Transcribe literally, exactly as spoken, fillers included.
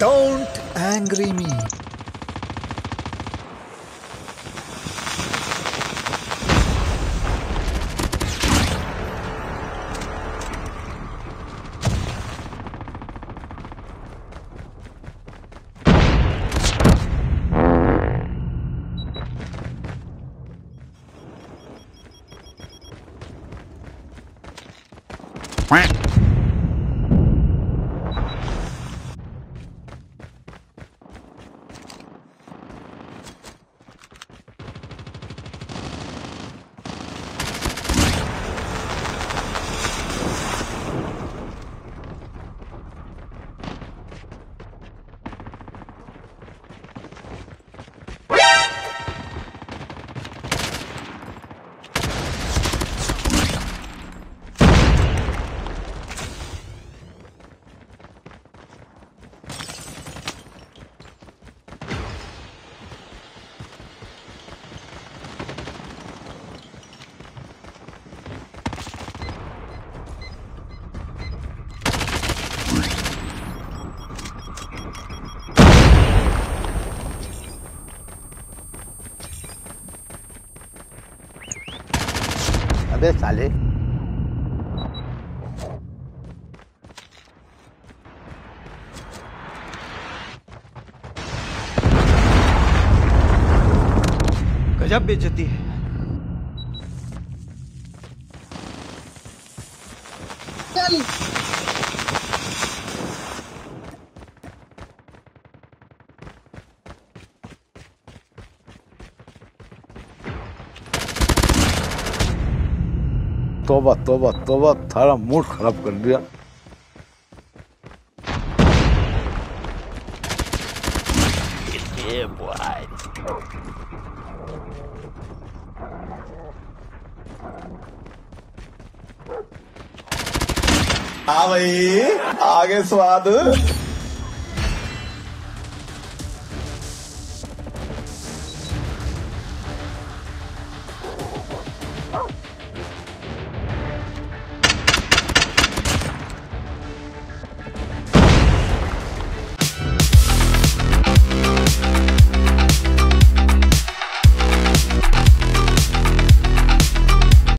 Don't angry me. अबे साले गजब बेइज्जती है। तोबा तोबा तोबा थारा मूड खराब कर दिया। हाँ भाई आगे स्वाद।